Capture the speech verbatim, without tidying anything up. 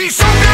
She's so good.